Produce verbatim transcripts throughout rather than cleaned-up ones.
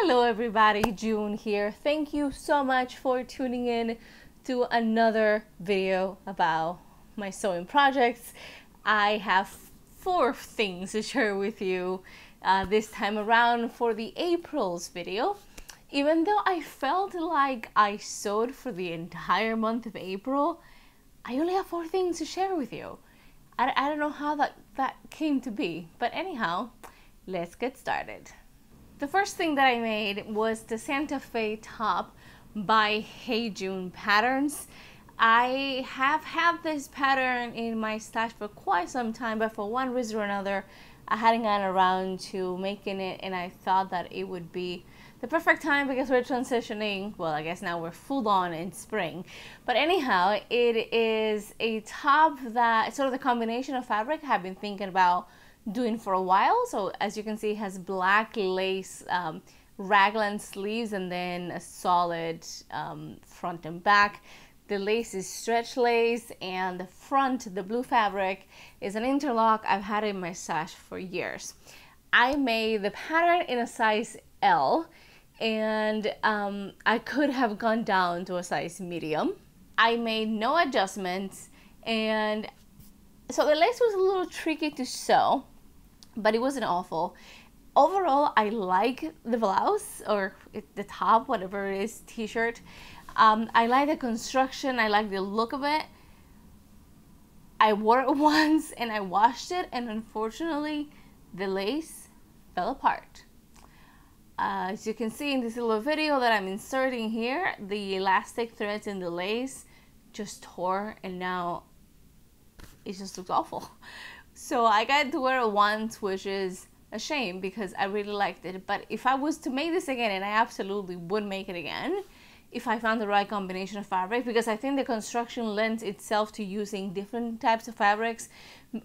Hello everybody, June here. Thank you so much for tuning in to another video about my sewing projects. I have four things to share with you uh, this time around for the April's video. Even though I felt like I sewed for the entire month of April, I only have four things to share with you. I, I don't know how that, that came to be, but anyhow, let's get started. The first thing that I made was the Santa Fe top by Hey June Patterns. I have had this pattern in my stash for quite some time, but for one reason or another, I hadn't gotten around to making it, and I thought that it would be the perfect time because we're transitioning. Well, I guess now we're full on in spring. But anyhow, it is a top that sort of the combination of fabric I've been thinking about doing for a while. So as you can see, it has black lace um, raglan sleeves and then a solid um, front and back. The lace is stretch lace, and the front, the blue fabric, is an interlock. I've had it in my stash for years. I made the pattern in a size L, and um, I could have gone down to a size medium. I made no adjustments, and so the lace was a little tricky to sew, but it wasn't awful. Overall, I like the blouse, or the top, whatever it is, t-shirt. Um, I like the construction, I like the look of it. I wore it once and I washed it, and unfortunately, the lace fell apart. Uh, as you can see in this little video that I'm inserting here, the elastic threads in the lace just tore, and now it just looks awful. So I got to wear it once, which is a shame because I really liked it. But if I was to make this again, and I absolutely would make it again, if I found the right combination of fabric, because I think the construction lends itself to using different types of fabrics,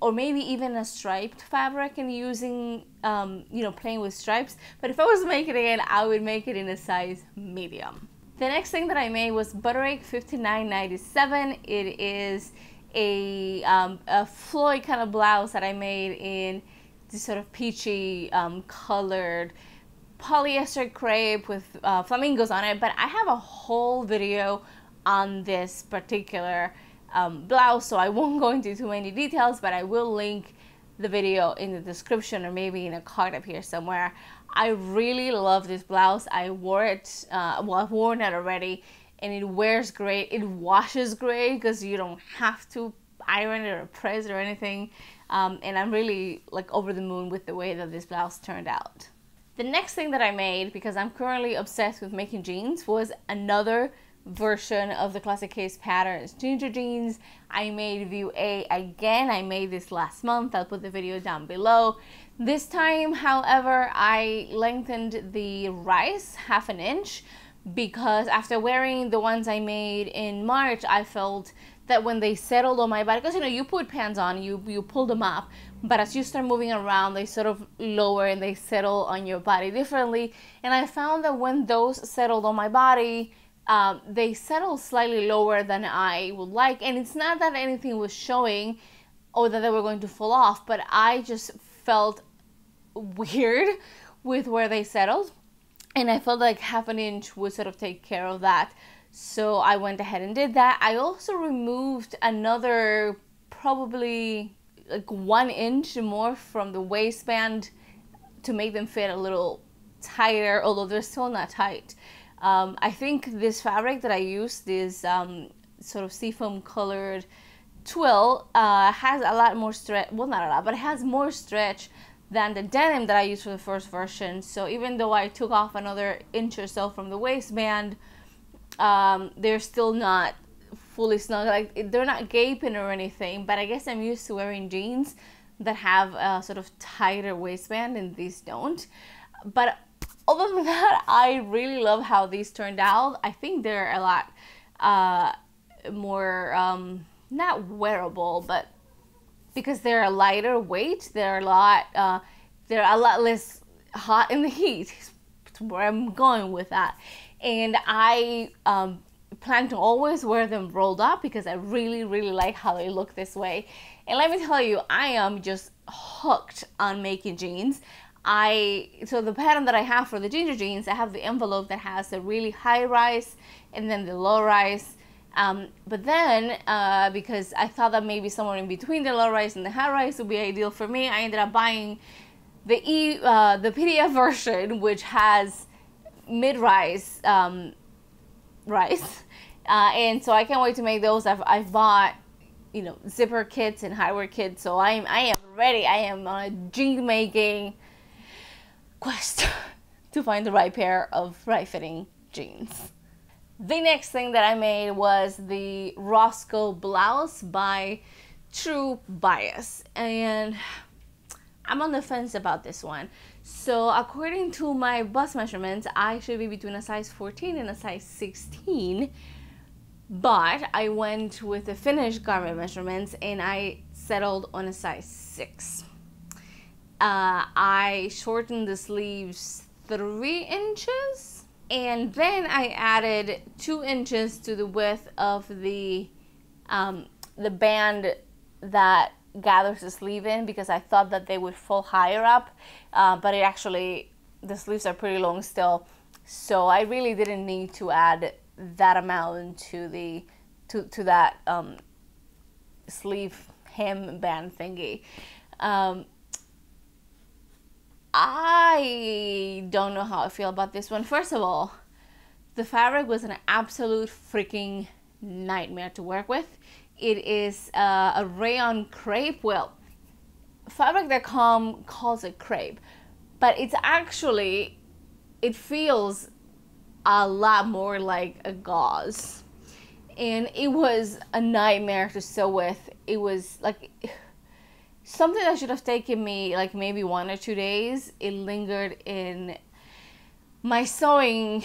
or maybe even a striped fabric and using, um, you know, playing with stripes. But if I was to make it again, I would make it in a size medium. The next thing that I made was Butterick fifty-nine ninety-seven. It is a, um, a floy kind of blouse that I made in this sort of peachy um, colored polyester crepe with uh, flamingos on it, but I have a whole video on this particular um, blouse, so I won't go into too many details, but I will link the video in the description or maybe in a card up here somewhere. I really love this blouse. I wore it, uh, well, I've worn it already, and it wears great. It washes great because you don't have to iron it or press it or anything, um, and I'm really like over the moon with the way that this blouse turned out. The next thing that I made, because I'm currently obsessed with making jeans, was another version of the Closet Case Patterns Ginger Jeans. I made View A again. I made this last month. I'll put the video down below. This time, however, I lengthened the rise half an inch because after wearing the ones I made in March, I felt that when they settled on my body, because you know, you put pants on, you, you pull them up, but as you start moving around, they sort of lower and they settle on your body differently. And I found that when those settled on my body, um, they settled slightly lower than I would like. And it's not that anything was showing or that they were going to fall off, but I just felt weird with where they settled. And I felt like half an inch would sort of take care of that. So I went ahead and did that. I also removed another probably like one inch more from the waistband to make them fit a little tighter, although they're still not tight. Um, I think this fabric that I used, this um, sort of seafoam colored twill, uh, has a lot more stretch, well not a lot, but it has more stretch than the denim that I used for the first version. So even though I took off another inch or so from the waistband, um, they're still not fully snug, like they're not gaping or anything, but I guess I'm used to wearing jeans that have a sort of tighter waistband and these don't. But other than that, I really love how these turned out. I think they're a lot uh, more, um, not wearable, but because they're a lighter weight, they're a lot, uh, they're a lot less hot in the heat. That's where I'm going with that. And I um, plan to always wear them rolled up because I really, really like how they look this way. And let me tell you, I am just hooked on making jeans. I so the pattern that I have for the Ginger Jeans, I have the envelope that has the really high rise and then the low rise, um, but then uh, because I thought that maybe somewhere in between the low rise and the high rise would be ideal for me, I ended up buying the e uh, the P D F version, which has mid rise um, rise, uh, and so I can't wait to make those. I've I've bought, you know, zipper kits and high-wear kits, so I'm I am ready. I am on a jean making quest to find the right pair of right-fitting jeans. The next thing that I made was the Roscoe Blouse by True Bias, and I'm on the fence about this one. So according to my bust measurements, I should be between a size fourteen and a size sixteen, but I went with the finished garment measurements and I settled on a size six. Uh, I shortened the sleeves three inches and then I added two inches to the width of the um, the band that gathers the sleeve in, because I thought that they would fall higher up, uh, but it actually, the sleeves are pretty long still, so I really didn't need to add that amount to the to, to that um, sleeve hem band thingy. Um, I don't know how I feel about this one. First of all, the fabric was an absolute freaking nightmare to work with. It is uh, a rayon crepe. Well, fabric dot com calls it crepe, but it's actually, it feels a lot more like a gauze. And it was a nightmare to sew with. It was like... something that should have taken me like maybe one or two days, it lingered in my sewing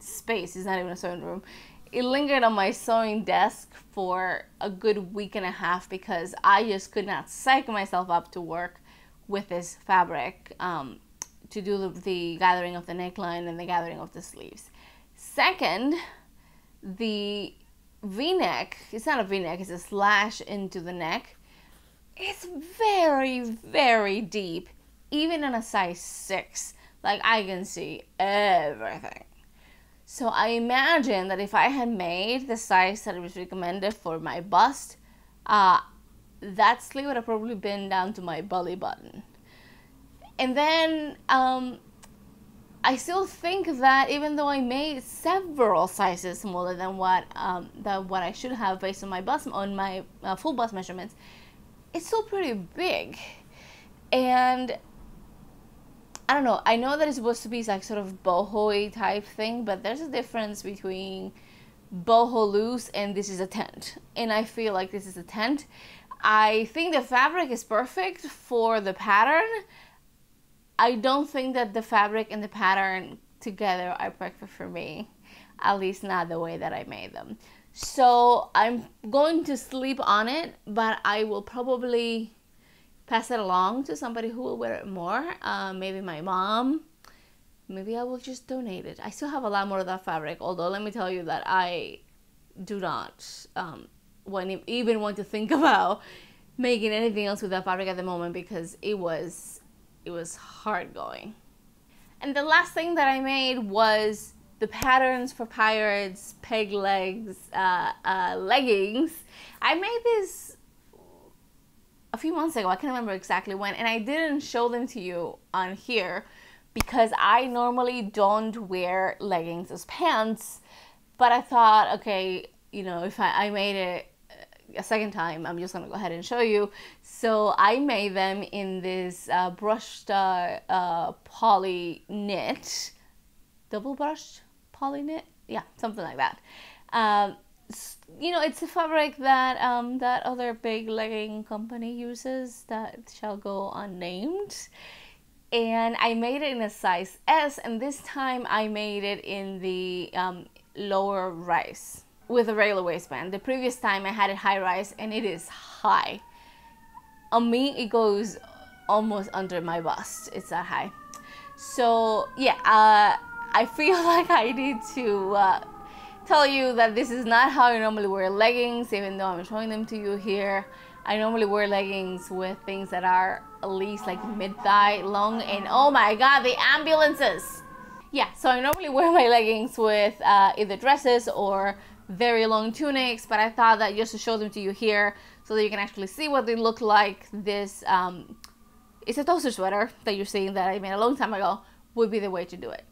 space. It's not even a sewing room. It lingered on my sewing desk for a good week and a half because I just could not psych myself up to work with this fabric, um, to do the, the gathering of the neckline and the gathering of the sleeves. Second, the V-neck, it's not a V-neck, it's a slash into the neck. It's very, very deep, even in a size six. Like, I can see everything. So I imagine that if I had made the size that was recommended for my bust, uh, that sleeve would have probably been down to my belly button. And then um, I still think that even though I made several sizes smaller than what um, than what I should have based on my bust, on my uh, full bust measurements, it's still pretty big. And I don't know, I know that it's supposed to be like sort of boho-y type thing, but there's a difference between boho loose and this is a tent, and I feel like this is a tent. I think the fabric is perfect for the pattern. I don't think that the fabric and the pattern together are perfect for me, at least not the way that I made them. So I'm going to sleep on it, but I will probably pass it along to somebody who will wear it more. Uh, maybe my mom. Maybe I will just donate it. I still have a lot more of that fabric, although let me tell you that I do not um, want, even want to think about making anything else with that fabric at the moment, because it was, it was hard going. And the last thing that I made was the Patterns for Pirates Peg Legs uh, uh, leggings. I made this a few months ago. I can't remember exactly when, and I didn't show them to you on here because I normally don't wear leggings as pants, but I thought, okay, you know, if I, I made it a second time, I'm just gonna go ahead and show you. So I made them in this uh, brushed uh, uh, poly knit, double brushed poly knit, yeah, something like that. Um, you know, it's a fabric that um, that other big legging company uses that shall go unnamed. And I made it in a size S, and this time I made it in the um, lower rise with a regular waistband. The previous time I had it high rise, and it is high. On me, it goes almost under my bust. It's that high. So yeah, uh, I feel like I need to uh, tell you that this is not how I normally wear leggings, even though I'm showing them to you here. I normally wear leggings with things that are at least like mid-thigh long, and oh my god, the ambulances! Yeah, so I normally wear my leggings with uh, either dresses or very long tunics, but I thought that just to show them to you here so that you can actually see what they look like, this um, it's a toaster sweater that you're seeing that I made a long time ago would be the way to do it.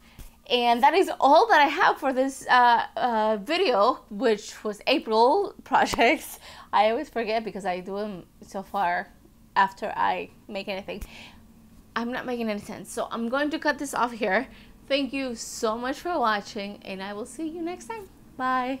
And that is all that I have for this uh, uh, video, which was April projects. I always forget because I do them so far after I make anything. I'm not making any sense. So I'm going to cut this off here. Thank you so much for watching, and I will see you next time. Bye.